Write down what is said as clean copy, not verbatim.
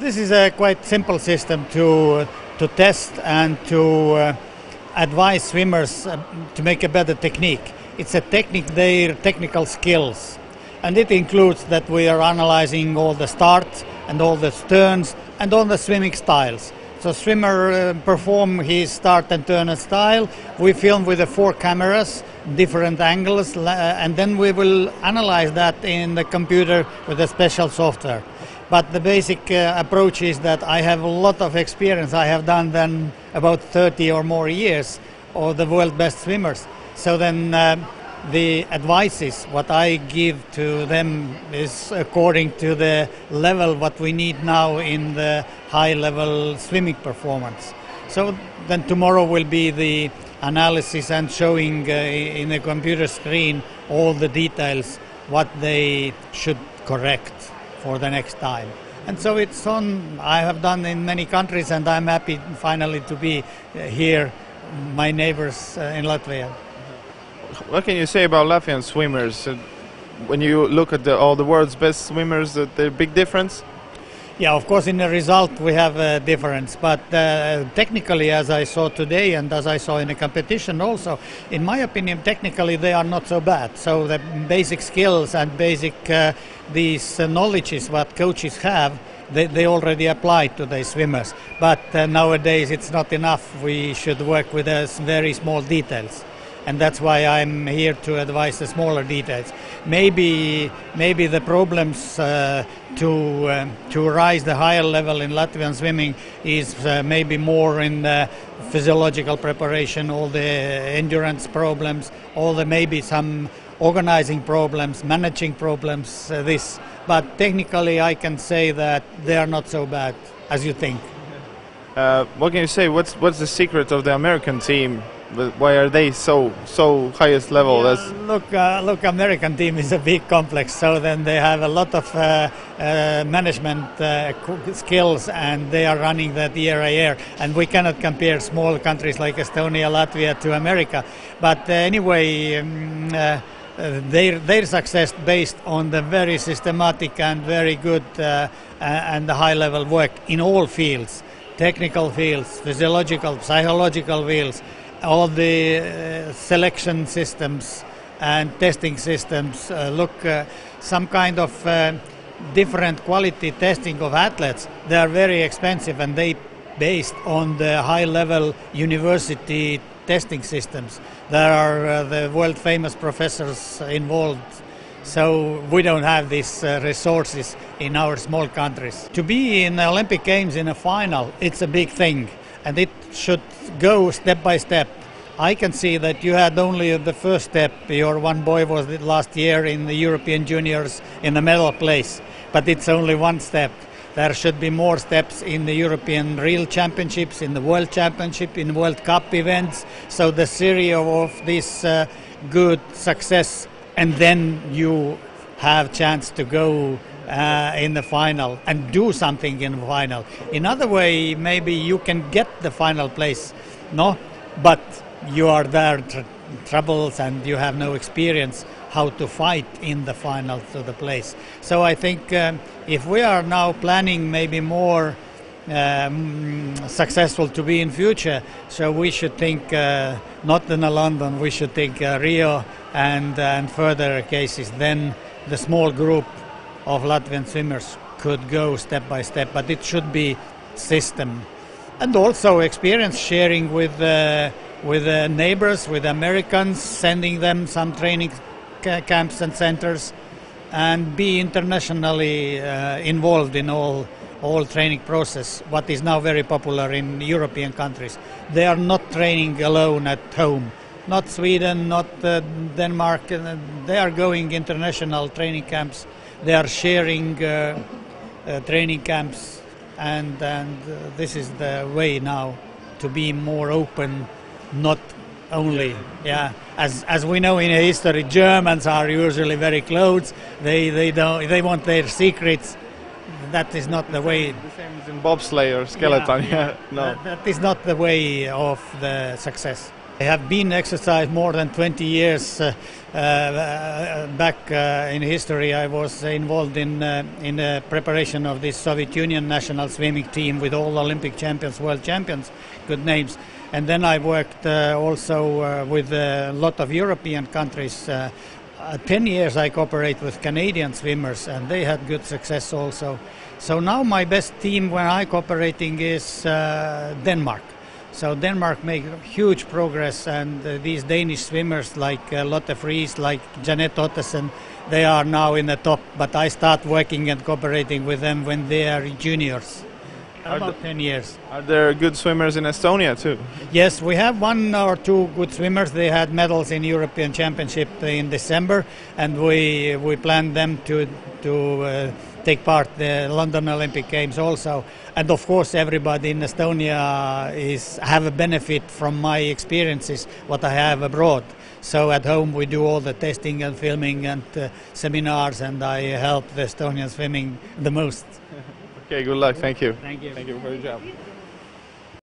This is a quite simple system to test and to advise swimmers to make a better technique. It's a technique, their technical skills. And it includes that we are analyzing all the starts and all the turns and all the swimming styles. So swimmer perform his start and turn and style. We film with the 4 cameras, different angles, and then we will analyze that in the computer with a special software. But the basic approach is that I have a lot of experience. I have done then about 30 or more years of the world best swimmers. So then the advices what I give to them is according to the level what we need now in the high level swimming performance. So then tomorrow will be the analysis and showing in the computer screen all the details what they should correct for the next time. And so it's on. I have done in many countries, and I'm happy finally to be here, my neighbors in Latvia. What can you say about Latvian swimmers? When you look at all the world's best swimmers, there's a big difference? Yeah, of course, in the result we have a difference, but technically, as I saw today and as I saw in the competition also, in my opinion, technically they are not so bad. So the basic skills and basic these knowledges what coaches have, they already apply to the swimmers. But nowadays it's not enough. We should work with very small details. And that's why I'm here to advise the smaller details. Maybe the problems to rise the higher level in Latvian swimming is maybe more in physiological preparation, all the endurance problems, all the maybe some organizing problems, managing problems. But technically, I can say that they are not so bad as you think. What can you say? What's the secret of the American team? Why are they so highest level? Yeah, look, American team is a big complex, so then they have a lot of management skills, and they are running that year by year. And we cannot compare small countries like Estonia, Latvia to America. But anyway, their success based on the very systematic and very good and the high level work in all fields, technical fields, physiological, psychological fields. All the selection systems and testing systems, some kind of different quality testing of athletes, they are very expensive, and they based on the high level university testing systems. There are the world famous professors involved. So we don't have these resources in our small countries. To be in the Olympic Games in a final, it's a big thing. And it should go step by step. I can see that you had only the first step. Your one boy was last year in the European Juniors in the medal place, but it's only one step. There should be more steps in the European Real Championships, in the World Championship, in World Cup events. So the series of this good success, and then you have chance to go in the final and do something in the final. In other way, maybe you can get the final place, no? But you are there troubles and you have no experience how to fight in the final to the place. So I think if we are now planning maybe more successful to be in future, so we should think not in London, we should think Rio and further cases. Then the small group of Latvian swimmers could go step by step, but it should be system, and also experience sharing with neighbors, with Americans, sending them some training camps and centers, and be internationally involved in all training process. What is now very popular in European countries, they are not training alone at home. Not Sweden, not Denmark. They are going international training camps. They are sharing training camps, and this is the way now to be more open, not only, yeah. As we know in history, Germans are usually very closed. They want their secrets. That is not the way. The same as in bobsleigh or skeleton. Yeah, yeah. No. That is not the way of the success. I have been exercised more than 20 years back in history. I was involved in the preparation of the Soviet Union national swimming team with all Olympic champions, world champions, good names. And then I worked also with a lot of European countries. 10 years I cooperate with Canadian swimmers, and they had good success also. So now my best team where I cooperating is Denmark. So Denmark made huge progress, and these Danish swimmers like Lotte Friis, like Janette Ottesen, they are now in the top, but I start working and cooperating with them when they are juniors, about 10 years. Are there good swimmers in Estonia too? Yes, we have one or two good swimmers. They had medals in European Championship in December, and we planned them to take part in the London Olympic Games also. And of course everybody in Estonia have a benefit from my experiences, what I have abroad. So at home we do all the testing and filming and seminars, and I help the Estonian swimming the most. Okay, good luck. Thank you. Thank you. Thank you for your job.